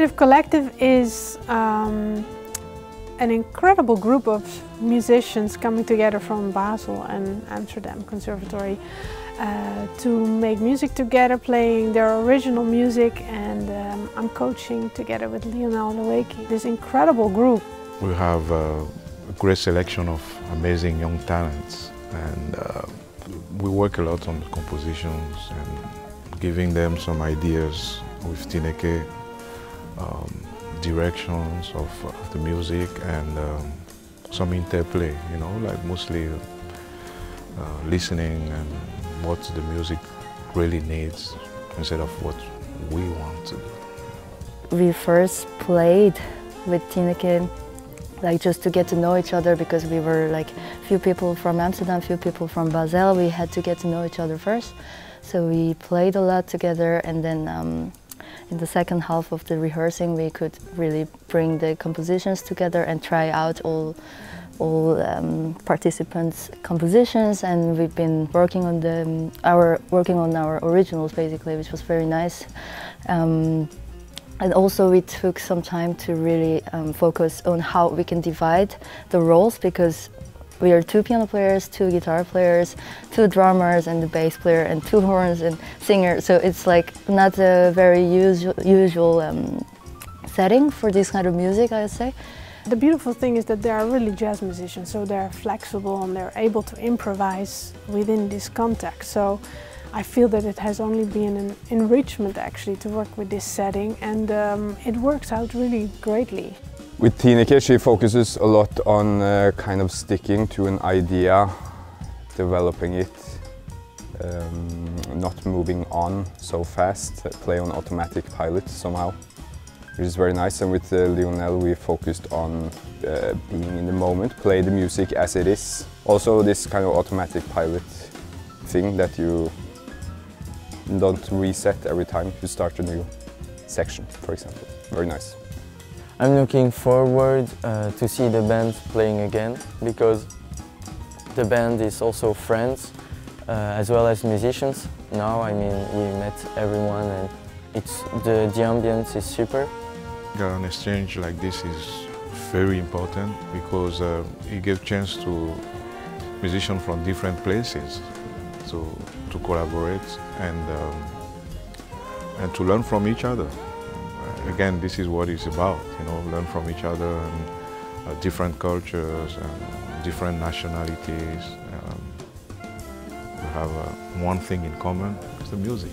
Creative Collective is an incredible group of musicians coming together from Basel and Amsterdam Conservatory to make music together, playing their original music, and I'm coaching together with Lionel Loueke, this incredible group. We have a great selection of amazing young talents, and we work a lot on the compositions and giving them some ideas with Tineke, directions of the music, and some interplay, you know, like mostly listening and what the music really needs instead of what we want to do. We first played with Tineke, like just to get to know each other, because we were like few people from Amsterdam, few people from Basel. We had to get to know each other first, so we played a lot together, and then in the second half of the rehearsing, we could really bring the compositions together and try out all participants' compositions. And we've been working on our originals basically, which was very nice. And also we took some time to really focus on how we can divide the roles, because we are 2 piano players, 2 guitar players, 2 drummers and the bass player, and 2 horns and singer. So it's like not a very usual setting for this kind of music, I would say. The beautiful thing is that they are really jazz musicians, so they're flexible and they're able to improvise within this context. So I feel that it has only been an enrichment actually to work with this setting, and it works out really greatly. With Tineke, she focuses a lot on kind of sticking to an idea, developing it, not moving on so fast, play on automatic pilot somehow, which is very nice. And with Lionel, we focused on being in the moment, play the music as it is. Also this kind of automatic pilot thing that you don't reset every time you start a new section, for example. Very nice. I'm looking forward to see the band playing again, because the band is also friends as well as musicians now. I mean, we met everyone, and it's the ambience is super. An exchange like this is very important, because it gives chance to musicians from different places to collaborate and to learn from each other. Again, this is what it's about, you know, learn from each other, and different cultures and different nationalities. We have one thing in common, it's the music.